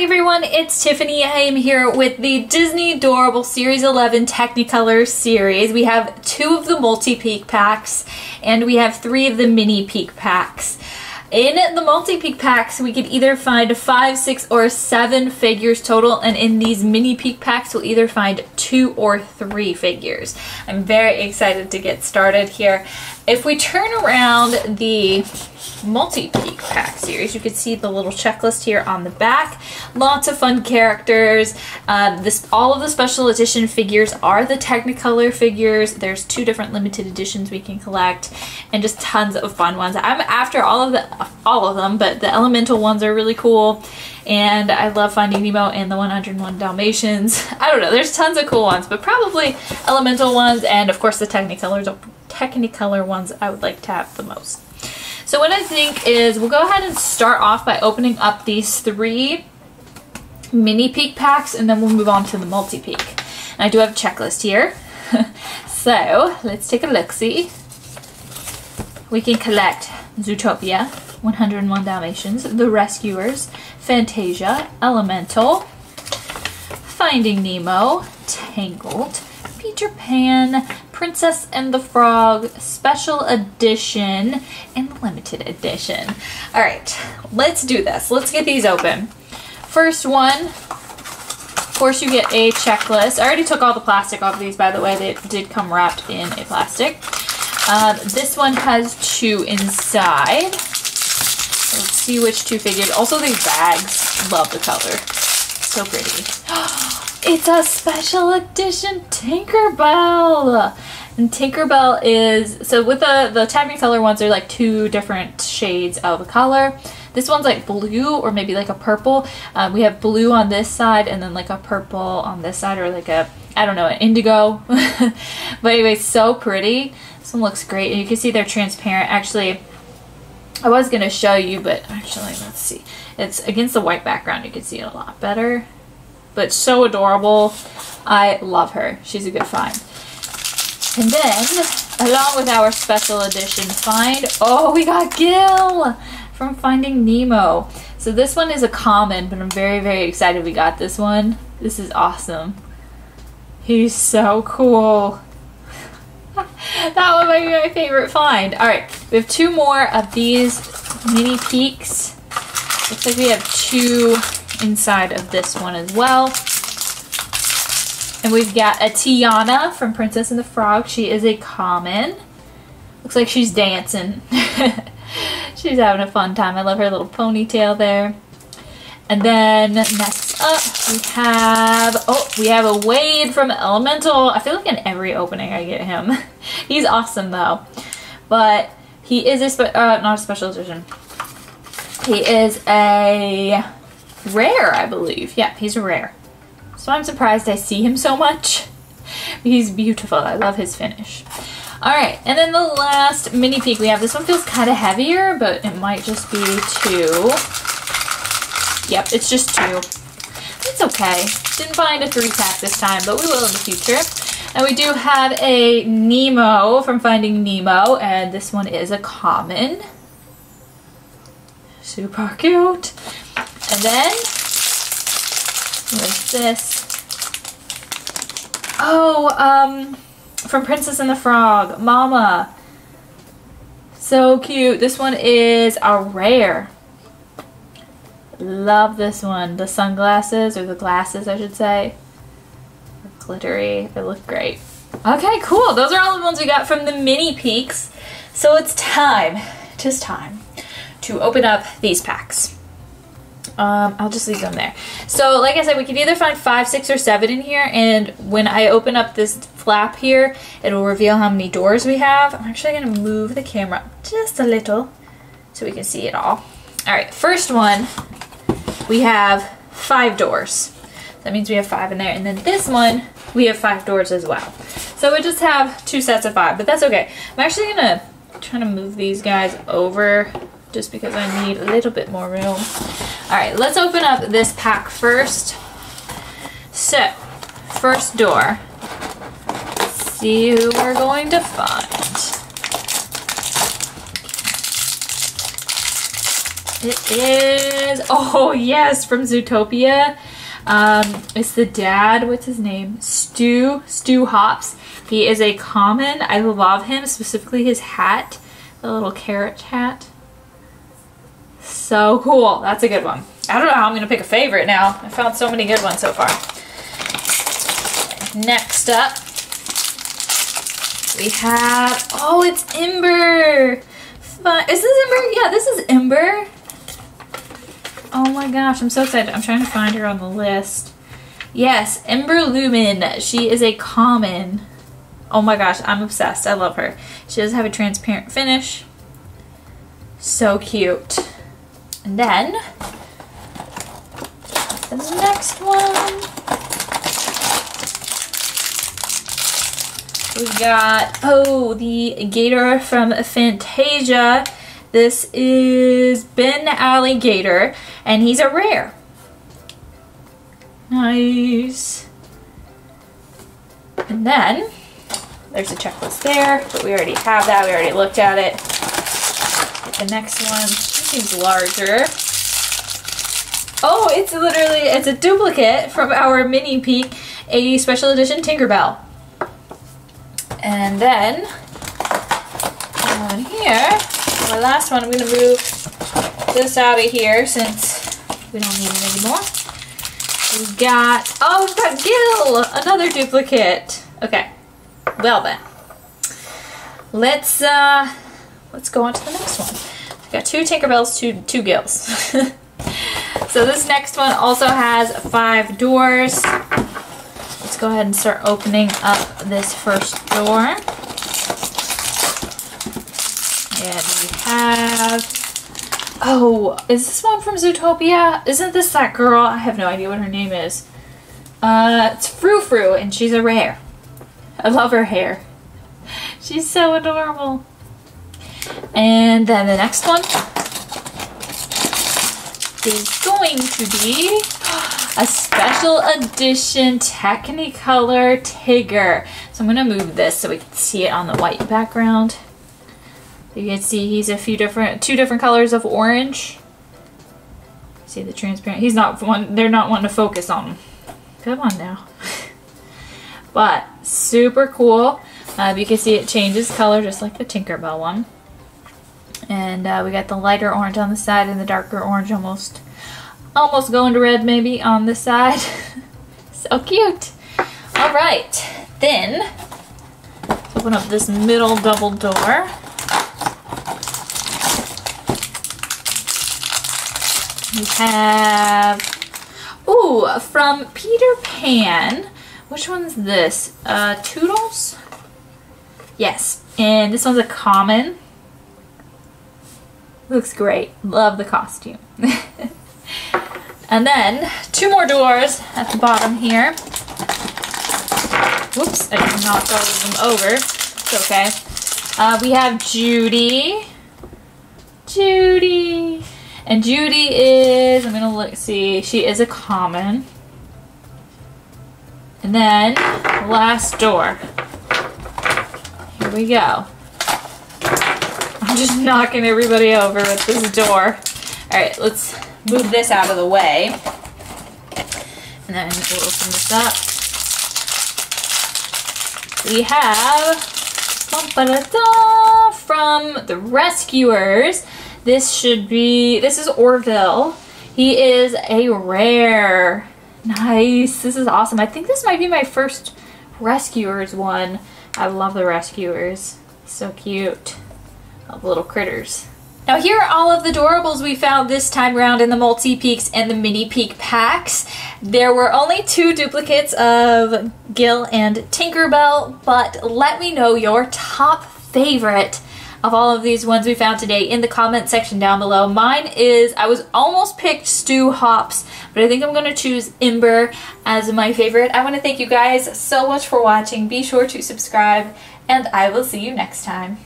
Hi everyone, it's Tiffany. I am here with the Disney Doorables Series 11 Technicolor Series. We have two of the multi-peak packs and we have three of the mini peak packs. In the multi-peak packs, we could either find 5, 6, or 7 figures total, and in these mini peak packs, we'll either find 2 or 3 figures. I'm very excited to get started here. If we turn around the multi-peak pack series, you can see the little checklist here on the back. Lots of fun characters. All of the special edition figures are the Technicolor figures. There's 2 different limited editions we can collect, and just tons of fun ones. I'm after all of them, but the Elemental ones are really cool, and I love Finding Nemo and the 101 Dalmatians. I don't know, there's tons of cool ones, but probably Elemental ones and of course the Technicolor ones I would like to have the most. So what I think is we'll go ahead and start off by opening up these 3 mini peak packs, and then we'll move on to the multi-peak. And I do have a checklist here. So let's take a look-see. We can collect Zootopia, 101 Dalmatians, The Rescuers, Fantasia, Elemental, Finding Nemo, Tangled, Peter Pan, Princess and the Frog, Special Edition, and Limited Edition. All right, let's do this. Let's get these open. First one, of course, you get a checklist. I already took all the plastic off of these, by the way. They did come wrapped in a plastic. This one has 2 inside. Let's see which 2 figures. Also, these bags. Love the color. So pretty. It's a special edition Tinkerbell! And Tinkerbell is, so with the Technicolor ones, they're like 2 different shades of a color. This one's like blue or maybe like a purple. We have blue on this side and then like a purple on this side, or like a, I don't know, an indigo. But anyway, so pretty. This one looks great, and you can see they're transparent. Actually, I was going to show you, but actually, let's see. It's against the white background, you can see it a lot better. But so adorable. I love her. She's a good find. And then, along with our special edition find, oh, we got Gil from Finding Nemo. So this one is a common, but I'm very, very excited we got this one. This is awesome. He's so cool. That one might be my favorite find. Alright, we have 2 more of these mini peeks. Looks like we have 2 inside of this one as well. And we've got a Tiana from Princess and the Frog. She is a common. Looks like she's dancing. She's having a fun time. I love her little ponytail there. And then next up we have, oh, we have a Wade from Elemental. I feel like in every opening I get him. He's awesome though. But he is a, not a special edition. He is a rare, I believe. Yeah, he's a rare. So I'm surprised I see him so much. He's beautiful. I love his finish. Alright, and then the last mini peek we have. This one feels kind of heavier, but it might just be 2. Yep, it's just 2. It's okay. Didn't find a 3-pack this time, but we will in the future. And we do have a Nemo from Finding Nemo, and this one is a common. Super cute. And then, what is this? Oh, from Princess and the Frog, Mama. So cute. This one is a rare. Love this one. The sunglasses, or the glasses, I should say. They're glittery. They look great. Okay, cool. Those are all the ones we got from the mini peaks. So it's time, just time, to open up these packs. I'll just leave them there. So like I said, we can either find 5, 6, or 7 in here, and when I open up this flap here, it'll reveal how many doors we have. I'm actually going to move the camera just a little so we can see it all. Alright, first one, we have 5 doors. That means we have 5 in there, and then this one, we have 5 doors as well. So we just have 2 sets of 5, but that's okay. I'm actually going to try to move these guys over just because I need a little bit more room. Alright, let's open up this pack first. So, first door. Let's see who we're going to find. It is, oh yes, from Zootopia. It's the dad, what's his name? Stu Hops. He is a common. I love him, specifically his hat, the little carrot hat. So cool. That's a good one. I don't know how I'm going to pick a favorite now. I found so many good ones so far. Next up, we have, oh, it's Ember. Fun. Is this Ember? Yeah, this is Ember. Oh my gosh, I'm so excited. I'm trying to find her on the list. Yes, Ember Lumen. She is a common. Oh my gosh, I'm obsessed. I love her. She does have a transparent finish. So cute. And then, the next one, we got, oh, the gator from Fantasia. This is Ben Alligator, and he's a rare. Nice. And then, there's a checklist there, but we already have that. We already looked at it. The next one, this seems larger. Oh, it's literally, it's a duplicate from our mini peek, a special edition Tinkerbell. And then, on here, my last one, I'm going to move this out of here since we don't need it anymore. We've got, oh, we've got Gil, another duplicate. Okay, well then, let's go on to the next one. We've got two Tinkerbells, two Gils. So this next one also has 5 doors. Let's go ahead and start opening up this first door. And we have, oh, is this one from Zootopia? Isn't this that girl? I have no idea what her name is. It's Fru Fru, and she's a rare. I love her hair. She's so adorable. And then the next one is going to be a special edition Technicolor Tigger. So I'm going to move this so we can see it on the white background. You can see he's a few different, 2 different colors of orange. See the transparent, he's not one, they're not wanting to focus on him. Come on now. But super cool. You can see it changes color just like the Tinkerbell one. And we got the lighter orange on the side and the darker orange almost going to red maybe on this side. So cute. All right, then let's open up this middle double door. We have, ooh, from Peter Pan. Which one's this? Toodles? Yes, and this one's a common. Looks great. Love the costume. And then 2 more doors at the bottom here. Whoops, I just knocked all of them over. It's okay. We have Judy. Judy. And Judy is, I'm gonna look, see, she is a common. And then last door. Here we go. I'm just knocking everybody over with this door. Alright, let's move this out of the way. And then we'll open this up. We have from The Rescuers. This should be, this is Orville. He is a rare. Nice. This is awesome. I think this might be my first Rescuers one. I love the Rescuers. So cute. Love little critters. Now here are all of the Doorables we found this time around in the multi-peaks and the mini-peak packs. There were only 2 duplicates of Gil and Tinkerbell, but let me know your top favorite of all of these ones we found today in the comment section down below. Mine is, I was almost picked Stu Hops, but I think I'm gonna choose Ember as my favorite. I wanna thank you guys so much for watching. Be sure to subscribe, and I will see you next time.